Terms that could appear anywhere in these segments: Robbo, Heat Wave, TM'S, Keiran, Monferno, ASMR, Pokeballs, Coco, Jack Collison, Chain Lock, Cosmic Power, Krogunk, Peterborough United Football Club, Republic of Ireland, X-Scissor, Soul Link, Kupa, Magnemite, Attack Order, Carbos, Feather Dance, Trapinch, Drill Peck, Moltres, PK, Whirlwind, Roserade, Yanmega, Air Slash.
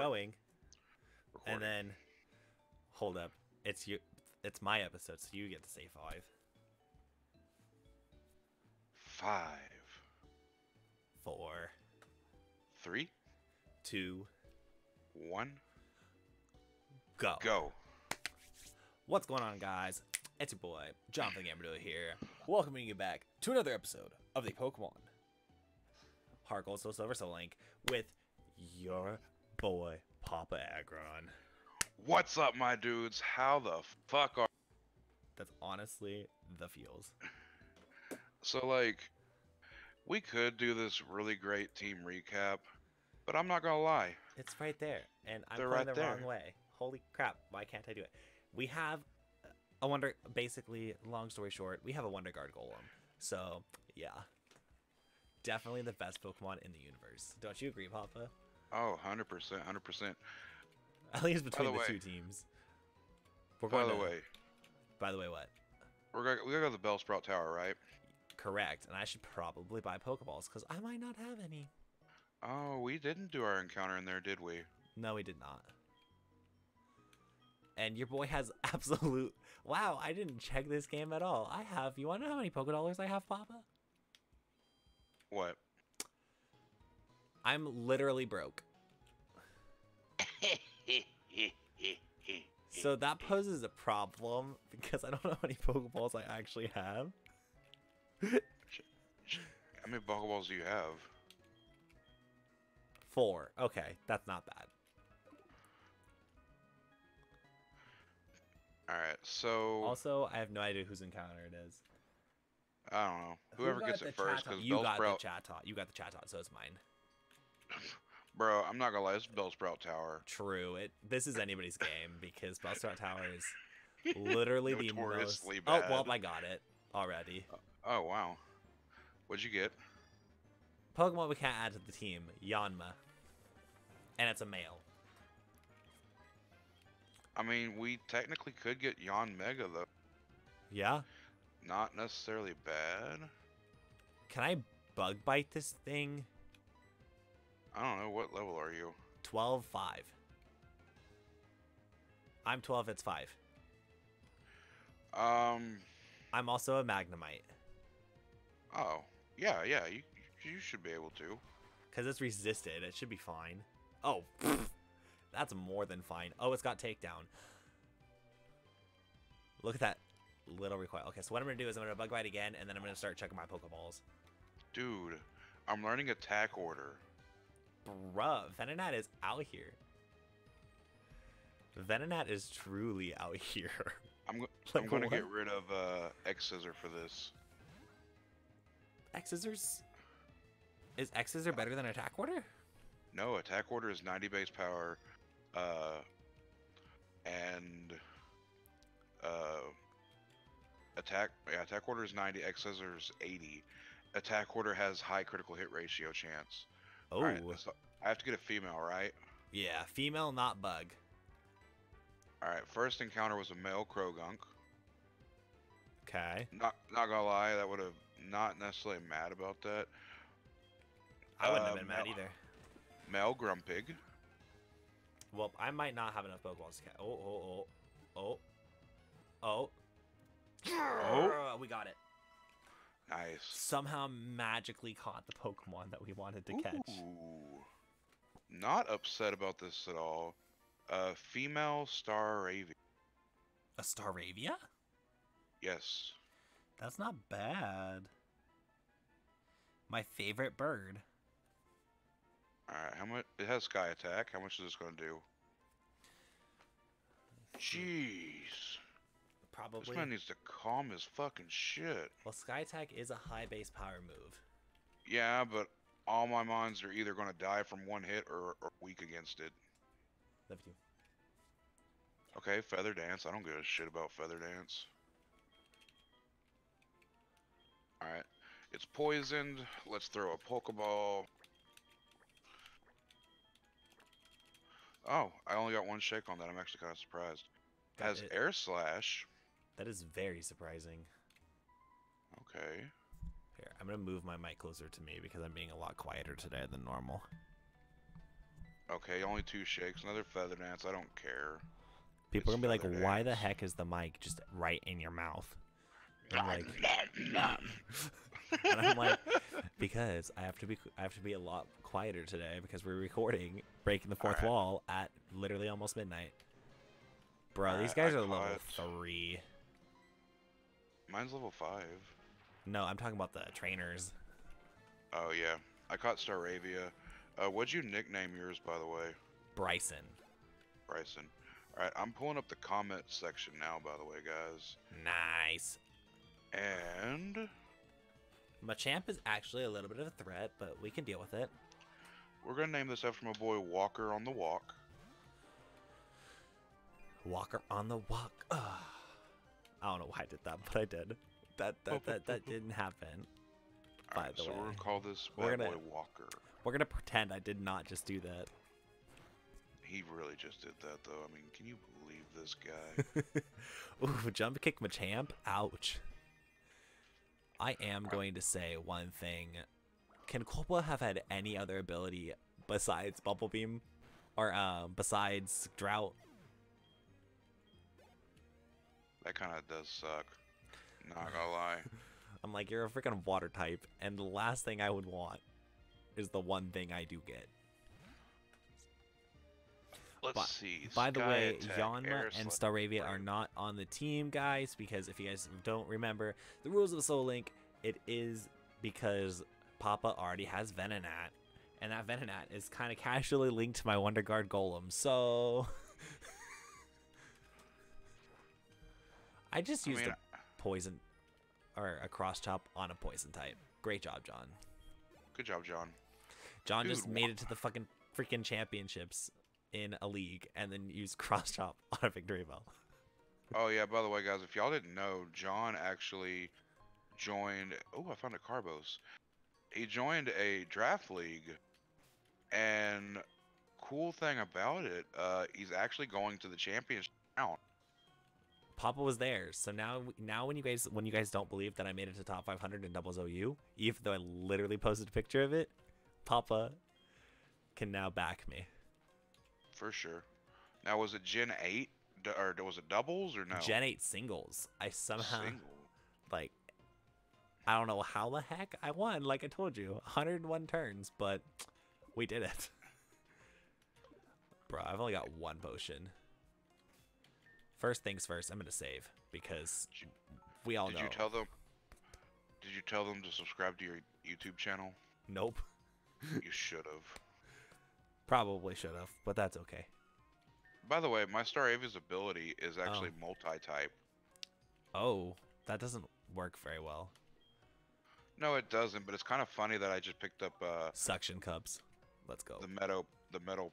going. And then, hold up, it's you. It's my episode, so you get to say five. Five. Four. Three. Two. One. Go. Go. What's going on, guys? It's your boy, Jonathan Gambardella here, welcoming you back to another episode of the Pokemon Heart Gold, Soul Silver, Soul Link, with your boy, Papa Agron. What's up, my dudes? How the fuck are... That's honestly the feels. So, like, we could do this really great team recap, but I'm not gonna lie. It's right there, and I'm going the wrong way. Holy crap, why can't I do it? We have... a Wonder, basically, long story short, we have a Wonder Guard Golem. So, yeah. Definitely the best Pokemon in the universe. Don't you agree, Papa? Oh, 100%, 100%. At least between the two teams. By the way, what? We're gonna go to the Bellsprout Tower, right? Correct, and I should probably buy Pokeballs, because I might not have any. Oh, we didn't do our encounter in there, did we? No, we did not. And your boy has absolute... Wow, I didn't check this game at all. I have... You want to know how many Pokedollars I have, Papa? What? I'm literally broke. So that poses a problem because I don't know how many Pokeballs I actually have. How many Pokeballs do you have? 4. Okay, that's not bad. Alright, so... Also, I have no idea whose encounter it is. I don't know. Whoever gets it first, because Bellsprout... You got the Chatot, so it's mine. Bro, I'm not gonna lie, it's Bellsprout Tower. True. This is anybody's game, because Bellsprout Tower is literally the most... bad. Oh, well, I got it already. Oh, wow. What'd you get? Pokemon we can't add to the team. Yanma. And it's a male. I mean, we technically could get Yanmega, though. Yeah? Not necessarily bad. Can I bug bite this thing? I don't know. What level are you? 12, 5. I'm 12, it's 5. I'm also a Magnemite. Oh. Yeah, yeah. You should be able to. Because it's resisted. It should be fine. Oh, that's more than fine. Oh, it's got takedown. Look at that little recoil. Okay, so what I'm going to do is I'm going to bug bite again, and then I'm going to start checking my Pokeballs. Dude, I'm learning Attack Order. Bruh, Venonat is out here. Venonat is truly out here. I'm going to get rid of X-Scissor for this. X-Scissor's... Is X-Scissor better than Attack Order? No, Attack Order is 90 base power, Attack Order is 90, X-Scissor is 80. Attack Order has high critical hit ratio chance. Oh. Right, so I have to get a female, right? Yeah, female, not bug. Alright, first encounter was a male Krogunk. Okay. Not gonna lie, that would have not necessarily mad about that. I wouldn't have been mad either. Male Grumpig. Well, I might not have enough Pokeballs to catch. Oh, we got it. Nice. Somehow magically caught the Pokemon that we wanted to catch. Not upset about this at all. Female Staravia. A Staravia? Yes. That's not bad. My favorite bird. Alright, how much? It has Sky Attack. How much is this going to do? Jeez. Probably. This man needs to calm his fucking shit. Well, Sky Attack is a high base power move. Yeah, but all my mons are either going to die from one hit or weak against it. Love you. Okay, Feather Dance. I don't give a shit about Feather Dance. Alright. It's poisoned. Let's throw a Pokeball. Oh, I only got one shake on that. I'm actually kind of surprised. It has Air Slash. That is very surprising. Okay. Here, I'm going to move my mic closer to me because I'm being a lot quieter today than normal. Okay, only two shakes. Another Feather Dance. I don't care. People are gonna be like, "Why the heck is the mic just right in your mouth?" And I'm like, and I'm like, because I have to be a lot quieter today because we're recording Breaking the Fourth Wall at literally almost midnight. Bro, these guys are level 3. Mine's level 5. No, I'm talking about the trainers. Oh yeah, I caught Staravia. What'd you nickname yours, by the way? Bryson. Bryson. All right, I'm pulling up the comment section now, by the way, guys. Nice. And Machamp is actually a little bit of a threat, but we can deal with it. We're gonna name this after my boy Walker on the Walk. Walker on the Walk. Ugh. I don't know why I did that, but I did. That didn't happen. All right, by the way, we're gonna call this bad boy Walker. We're gonna pretend I did not just do that. He really just did that, though. I mean, can you believe this guy? Ooh, jump kick Machamp. Ouch. I am going to say one thing. Can Kupa have had any other ability besides Bubble Beam? Or besides Drought? That kind of does suck. Not gonna lie. I'm like, you're a freaking water type, and the last thing I would want is the one thing I do get. Let's see. By the way, Yanma and Staravia are not on the team, guys, because if you guys don't remember the rules of the Soul Link, it is because Papa already has Venonat, and that Venonat is kind of casually linked to my Wonder Guard Golem, so I just used a poison or a cross chop on a poison type. Great job, John. Good job, John. John just made it to the fucking freaking championships in a league and then use cross chop on a victory bell. Oh yeah, by the way, guys, if y'all didn't know, John actually joined I found a Carbos. He joined a draft league, and cool thing about it, he's actually going to the championship round. Papa was there, so now when you guys don't believe that I made it to top 500 in doubles OU, even though I literally posted a picture of it, Papa can now back me. For sure. Now, was it Gen 8? Or was it doubles or no? Gen 8 singles. I somehow, like, I don't know how the heck I won, like I told you. 101 turns, but we did it. Bro, I've only got one potion. First things first, I'm going to save, because we all know. Did you tell them to subscribe to your YouTube channel? Nope. You should have. Probably should have, but that's okay. By the way, my Staravia's ability is actually multi-type. Oh, that doesn't work very well. No, it doesn't, but it's kind of funny that I just picked up suction cups. Let's go. The metal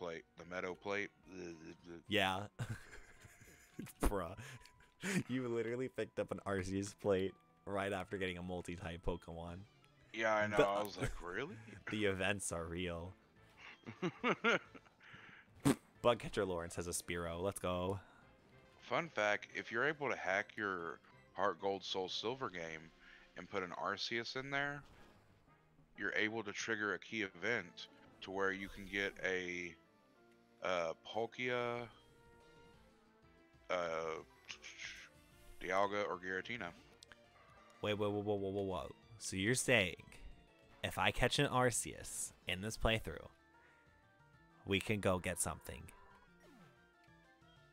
plate. Yeah. Bruh. You literally picked up an Arceus plate right after getting a multi-type Pokemon. Yeah, I know. I was like, really? The events are real. Bugcatcher Lawrence has a Spearow. Let's go. Fun fact, if you're able to hack your Heart Gold Soul Silver game and put an Arceus in there, you're able to trigger a key event to where you can get a Palkia, Dialga, or Giratina. Wait, whoa. So you're saying if I catch an Arceus in this playthrough, we can go get something.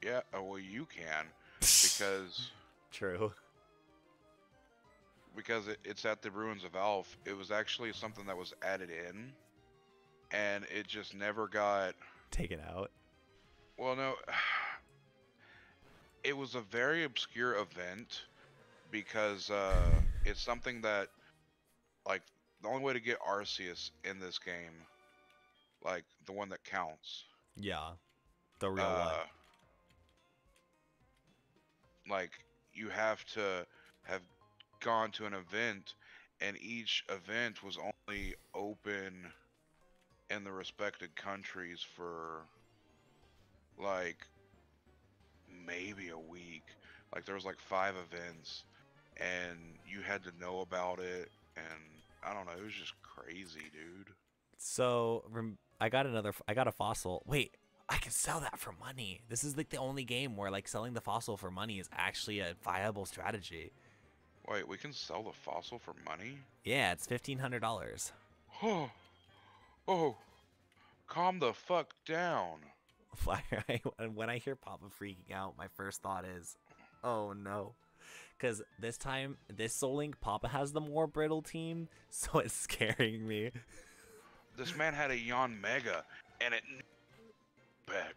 Yeah, well, you can, because true. Because it's at the Ruins of Alf. It was actually something that was added in, and it just never got taken out. Well, no, it was a very obscure event, because it's something that, like, the only way to get Arceus in this game, like the one that counts. Yeah, the real one. Like, you have to have gone to an event, and each event was only open in the respected countries for like maybe a week. Like, there was like 5 events, and you had to know about it, and I don't know, it was just crazy, dude. So I got a fossil. Wait, I can sell that for money. This is like the only game where like selling the fossil for money is actually a viable strategy. Wait, we can sell the fossil for money? Yeah, it's $1,500. Oh, oh, calm the fuck down. When I hear Papa freaking out, my first thought is, oh no. Because this time, this Soul Link, Papa has the more brittle team, so it's scaring me. This man had a Yanmega, and it back.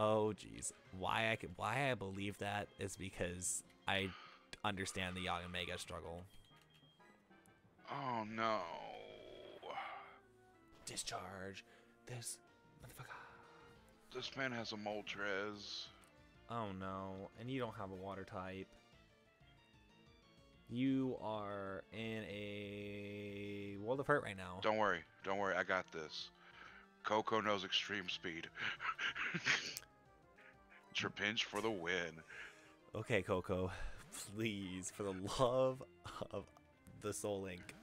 Oh jeez, why I believe that is because I understand the Yanmega struggle. Oh no! Discharge this motherfucker. This man has a Moltres. Oh no! And you don't have a Water type. You are in a world of hurt right now. Don't worry, I got this. Coco knows extreme speed. Trapinch for the win. Okay, Coco, please, for the love of the Soul Link.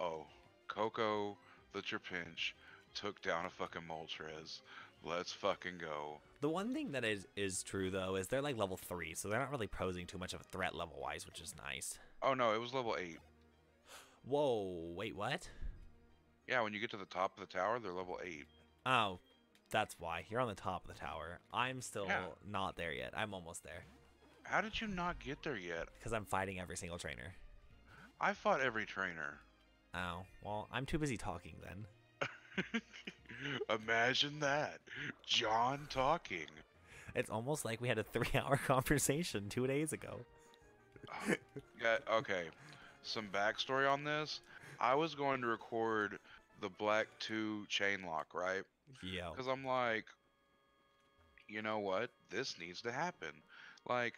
Oh, Coco the Trapinch took down a fucking Moltres. Let's fucking go. The one thing that is true though is they're like level 3, so they're not really posing too much of a threat level wise, which is nice. Oh no, it was level 8. Whoa, wait, what? Yeah, when you get to the top of the tower, they're level 8. Oh, that's why. You're on the top of the tower. I'm still not there yet. I'm almost there. How did you not get there yet? Because I'm fighting every single trainer. I fought every trainer. Oh, well, I'm too busy talking then. Imagine that, John talking. It's almost like we had a 3-hour conversation 2 days ago. Yeah, okay, some backstory on this. I was going to record the Black 2 Chain Lock, right? Yeah. Because I'm like, you know what? This needs to happen. Like,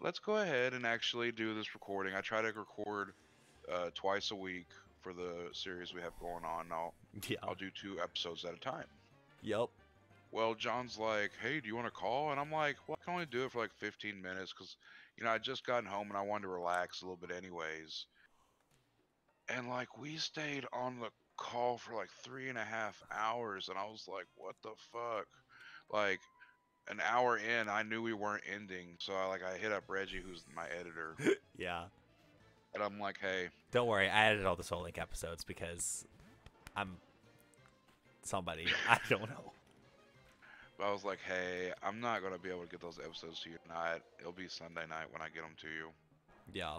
let's go ahead and actually do this recording. I try to record twice a week for the series we have going on. I'll do 2 episodes at a time. Yep. Well, John's like, hey, do you want to call? And I'm like, well, I can only do it for like 15 minutes because, you know, I just gotten home and I wanted to relax a little bit anyways. And like, we stayed on the call for like 3.5 hours, and I was like, what the fuck? Like, an hour in, I knew we weren't ending, so I hit up Reggie, who's my editor. Yeah. And I'm like, hey, don't worry, I added all the Soul Link episodes because I'm somebody. I don't know. But I was like, hey, I'm not going to be able to get those episodes to you tonight. It'll be Sunday night when I get them to you. Yeah.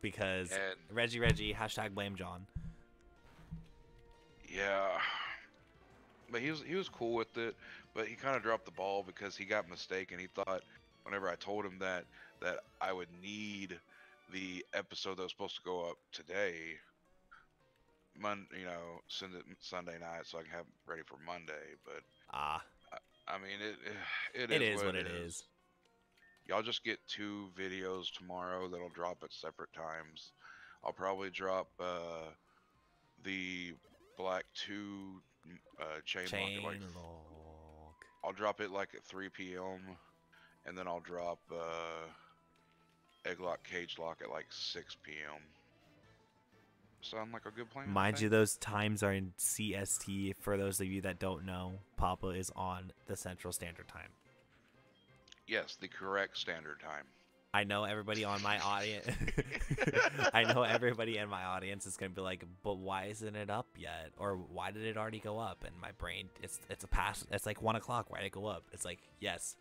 Because and Reggie, #BlameJohn. Yeah. But he was cool with it, but he kind of dropped the ball because he got mistaken. He thought whenever I told him that I would need the episode that was supposed to go up today, Monday, you know, send it Sunday night so I can have it ready for Monday. But I mean, it is what it is. Y'all just get 2 videos tomorrow that'll drop at separate times. I'll probably drop the Black 2 Chain Lock. I'll drop it like at 3 p.m. and then I'll drop Egg Lock, Cage Lock at like 6 p.m. Sound like a good plan? Mind you, those times are in CST. For those of you that don't know, Papa is on the Central Standard Time. Yes, the correct Standard Time. I know everybody on my audience. I know everybody in my audience is going to be like, but why isn't it up yet? Or why did it already go up? And my brain, it's a pass. It's like 1 o'clock. Why did it go up? It's like, yes,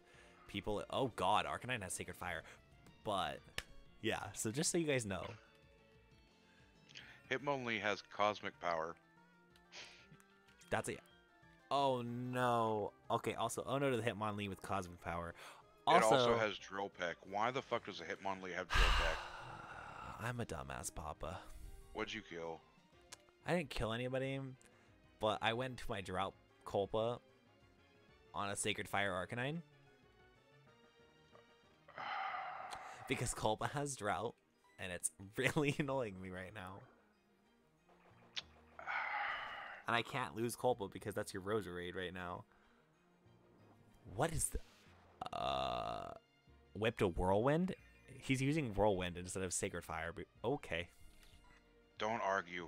people. Oh God, Arcanine has Sacred Fire. But yeah, so just so you guys know. Hitmonlee has Cosmic Power. That's it. Oh no. Okay, also, oh no to the Hitmonlee with Cosmic Power. Also, it also has Drill Peck. Why the fuck does a Hitmonlee have Drill Peck? I'm a dumbass, Papa. What'd you kill? I didn't kill anybody, but I went to my Drought Culpa on a Sacred Fire Arcanine. Because Culpa has Drought, and it's really annoying me right now. And I can't lose Culpa because that's your Roserade right now. What is the... Whipped a Whirlwind? He's using Whirlwind instead of Sacred Fire. Okay. Don't argue.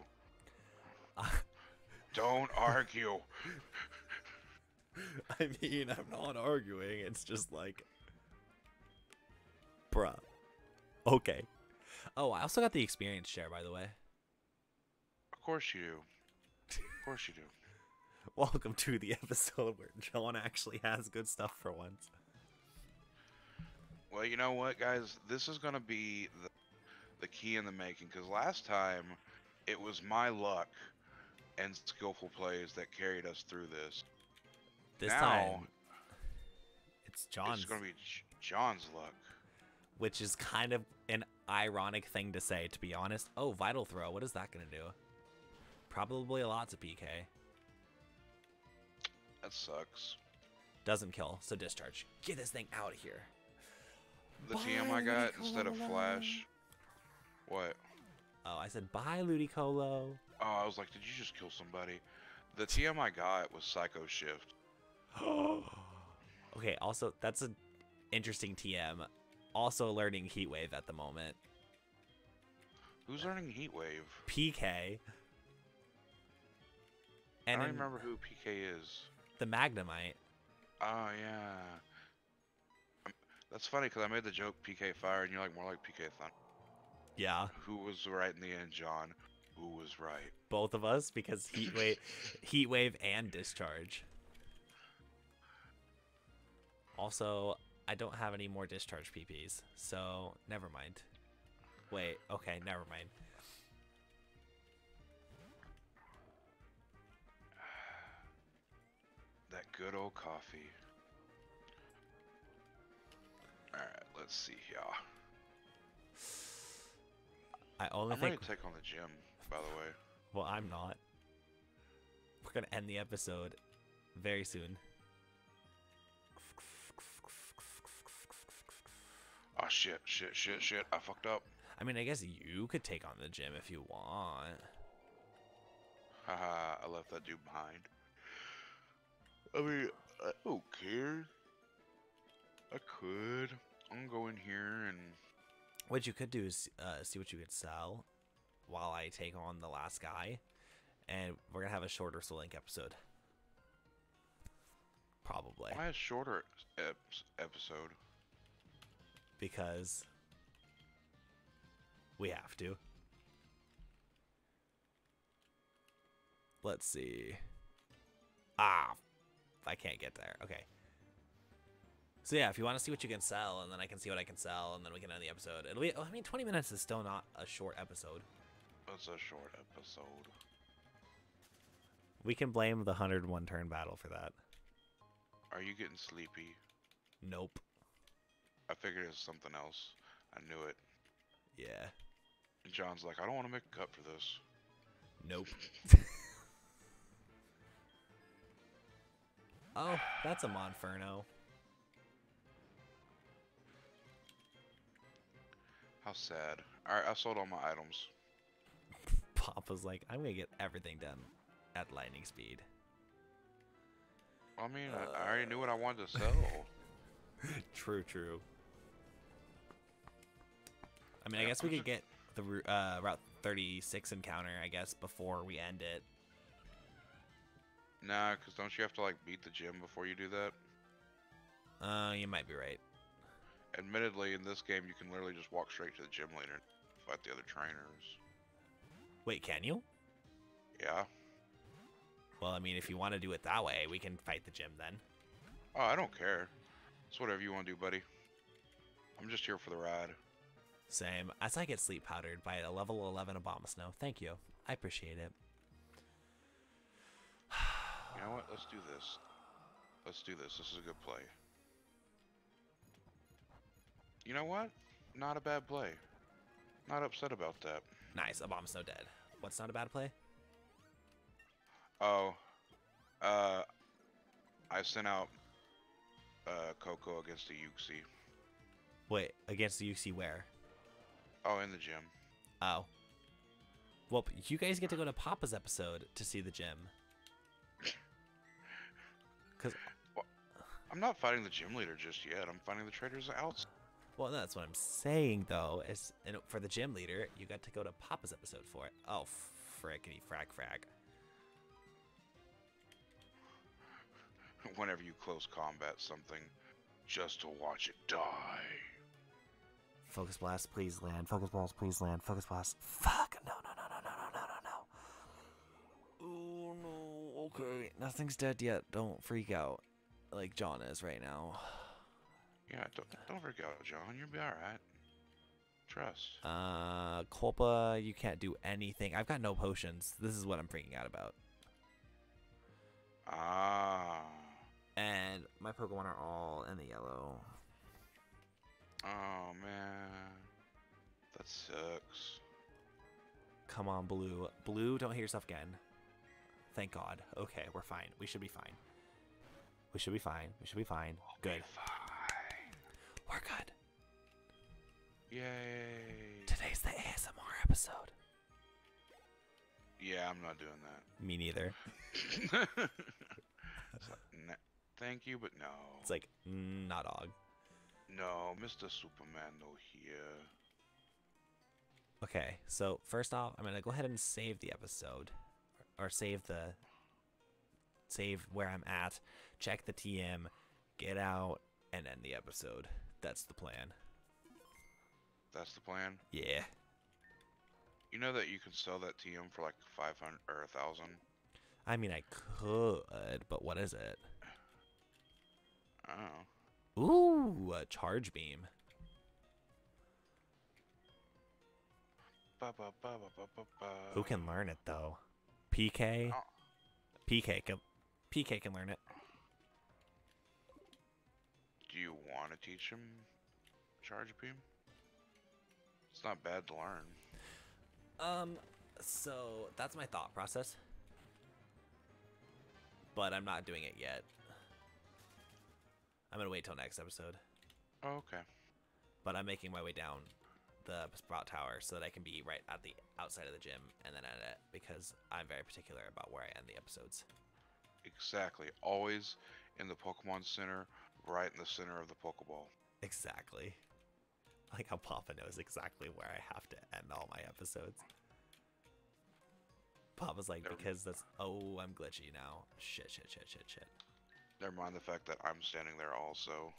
Don't argue. I mean, I'm not arguing. It's just like, bruh. Okay. Oh, I also got the experience share, by the way. Of course you do. Of course you do. Welcome to the episode where John actually has good stuff for once. Well, you know what, guys? This is going to be the key in the making, because last time it was my luck and skillful plays that carried us through this. This time, it's John's. It's going to be John's luck. Which is kind of an ironic thing to say, to be honest. Oh, Vital Throw. What is that going to do? Probably a lot to PK. That sucks. Doesn't kill, so discharge. Get this thing out of here. The bye, TM I got Ludicolo. Instead of Flash. What? Oh, I said, bye, Ludicolo. Oh, I was like, did you just kill somebody? The TM I got was Psycho Shift. Okay, also, that's an interesting TM. Also learning Heat Wave at the moment. Who's learning Heat Wave? PK. And I don't remember who PK is. The Magnemite. Oh, yeah. That's funny, because I made the joke PK Fire, and you're like, more like PK Thunder. Yeah. Who was right in the end, John? Who was right? Both of us, because Heat Wave, Heat Wave and Discharge. Also, I don't have any more discharge PPs, so never mind. Wait, okay, never mind. That good old coffee. Alright, let's see y'all. I'm ready to take on the gym, by the way. Well, I'm not. We're going to end the episode very soon. Oh, shit. I fucked up. I mean, I guess you could take on the gym if you want. Haha, I left that dude behind. I mean, I don't care. I could. I'm going here and... What you could do is see what you could sell while I take on the last guy. And we're going to have a shorter Soul Link episode. Probably. Why a shorter episode? Because we have to. Let's see. Ah, I can't get there. Okay. So yeah, if you want to see what you can sell, and then I can see what I can sell, and then we can end the episode. It'll be, I mean, 20 minutes is still not a short episode. It's a short episode. We can blame the 101 turn battle for that. Are you getting sleepy? Nope. I figured it was something else. I knew it. Yeah. And John's like, I don't want to make a cut for this. Nope. Oh, that's a Monferno. How sad. Alright, I sold all my items. Papa's like, I'm gonna get everything done at lightning speed. I mean, I already knew what I wanted to sell. True. I mean, yeah, I guess we could get the Route 36 encounter, I guess, before we end it. Nah, because don't you have to, like, beat the gym before you do that? You might be right. Admittedly, in this game, you can literally just walk straight to the gym leader and fight the other trainers. Wait, can you? Yeah. Well, I mean, if you want to do it that way, we can fight the gym then. Oh, I don't care. It's whatever you want to do, buddy. I'm just here for the ride. Same. As I get sleep powdered by a level 11 Abomasnow. Thank you. I appreciate it. You know what? Let's do this. Let's do this. This is a good play. You know what? Not a bad play. Not upset about that. Nice. Abomasnow dead. What's not a bad play? Oh. I sent out... Coco against the Uxie. Wait, against the Uxie where? Oh, in the gym. Oh. Well, you guys get to go to Papa's episode to see the gym. Because well, I'm not fighting the gym leader just yet. I'm fighting the traitors out. Well, no, that's what I'm saying, though. Is for the gym leader, you got to go to Papa's episode for it. Oh, frickity frack. whenever you close combat something, just to watch it die. Focus Blast, please land. Focus Blast, please land. Focus Blast. Fuck! No, no, no, no, no, no, no, no. Oh, no. Okay. Nothing's dead yet. Don't freak out like John is right now. Yeah, don't freak out, John. You'll be alright. Trust. Culpa, you can't do anything. I've got no potions. This is what I'm freaking out about. Ah. And my Pokemon are all in the yellow. Oh, man. That sucks. Come on, Blue. Blue, don't hit yourself again. Thank God. Okay, we're fine. We should be fine. We should be fine. We should be fine. Good. Fine. We're good. Yay. Today's the ASMR episode. Yeah, I'm not doing that. Me neither. Like, thank you, but no. It's like, not dog. No, Mr. Superman, no here. Okay, so first off, I'm going to go ahead and save the episode. Or save the... Save where I'm at. Check the TM. Get out. And end the episode. That's the plan. That's the plan? Yeah. You know that you can sell that TM for like 500 or 1,000? I mean, I could, but what is it? I don't know. Ooh, a charge beam. Ba, ba, ba, ba, ba, ba, ba. Who can learn it, though? PK? Oh. PK can learn it. Do you want to teach him charge beam? It's not bad to learn. So that's my thought process, but I'm not doing it yet. I'm gonna wait till next episode. Oh, okay. But I'm making my way down the Bellsprout Tower so that I can be right at the outside of the gym and then end it, because I'm very particular about where I end the episodes. Exactly. Always in the Pokemon Center, right in the center of the Pokeball. Exactly. Like how Papa knows exactly where I have to end all my episodes. Papa's like, because that's... Oh, I'm glitchy now. Shit, shit, shit, shit, shit. Never mind the fact that I'm standing there also.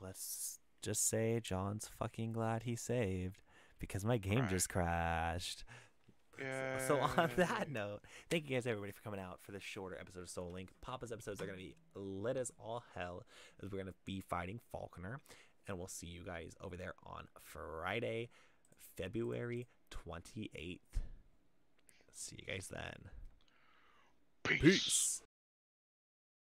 Let's just say John's fucking glad he saved, because my game just crashed. Yeah. So on that note, thank you guys everybody for coming out for this shorter episode of Soul Link. Papa's episodes are going to be lit as all hell, as we're going to be fighting Falconer, and we'll see you guys over there on Friday, February 28th. See you guys then. Peace.